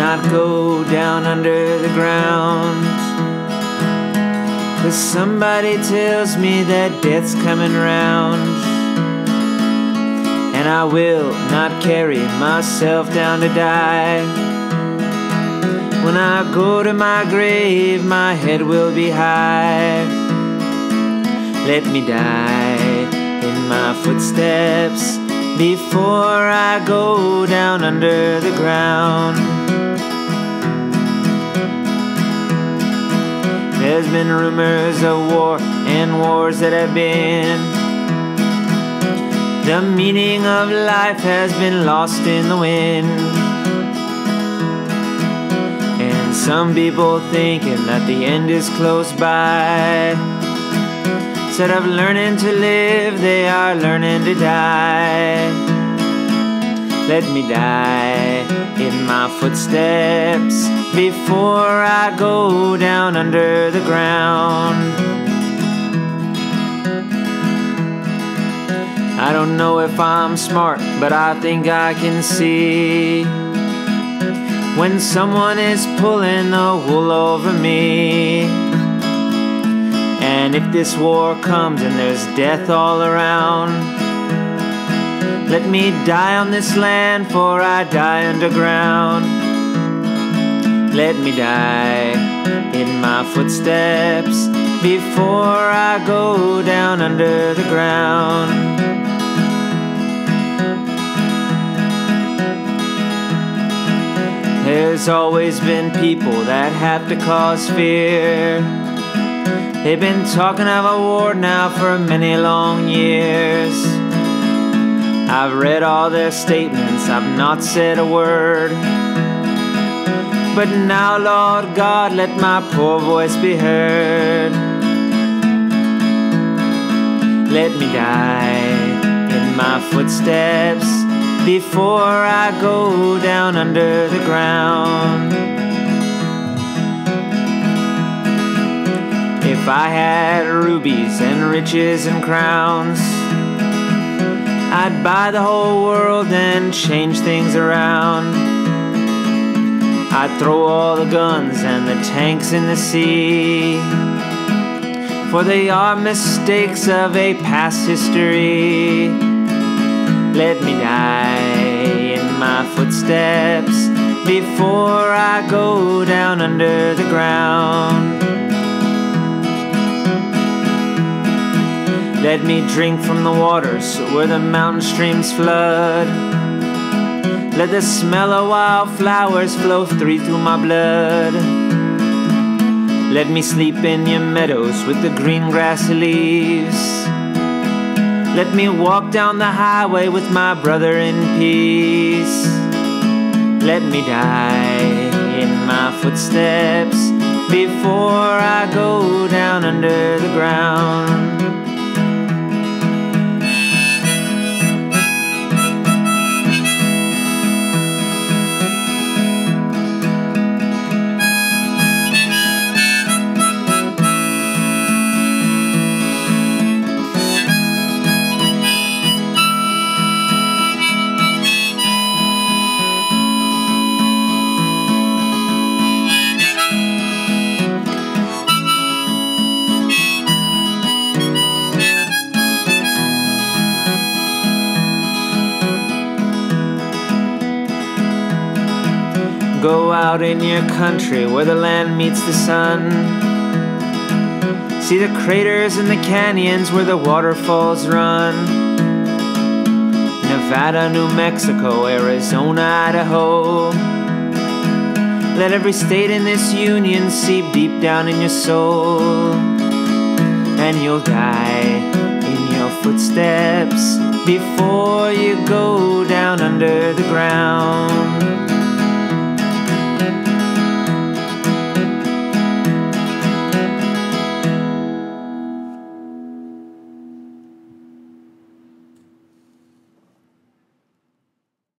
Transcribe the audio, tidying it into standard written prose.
not go down under the ground. 'Cause somebody tells me that death's coming round, and I will not carry myself down to die. When I go to my grave, my head will be high. Let me die in my footsteps before I go down under the ground. There's been rumors of war and wars that have been. The meaning of life has been lost in the wind. And some people thinking that the end is close by, instead of learning to live, they are learning to die. Let me die in my footsteps before I go down under the ground. I don't know if I'm smart, but I think I can see when someone is pulling the wool over me. And if this war comes and there's death all around, let me die on this land, for I die underground. Let me die in my footsteps before I go down under the ground. There's always been people that have to cause fear. They've been talking of a war now for many long years. I've read all their statements, I've not said a word. But now, Lord God, let my poor voice be heard. Let me die in my footsteps before I go down under the ground. If I had rubies and riches and crowns, I'd buy the whole world and change things around. I'd throw all the guns and the tanks in the sea, for they are mistakes of a past history. Let me die in my footsteps before I go down under the ground. Let me drink from the waters where the mountain streams flood. Let the smell of wildflowers flow through my blood. Let me sleep in your meadows with the green grassy leaves. Let me walk down the highway with my brother in peace. Let me die in my footsteps before I go down under the ground. Go out in your country where the land meets the sun. See the craters and the canyons where the waterfalls run. Nevada, New Mexico, Arizona, Idaho. Let every state in this union seep deep down in your soul. And you'll die in your footsteps before you go down under the ground.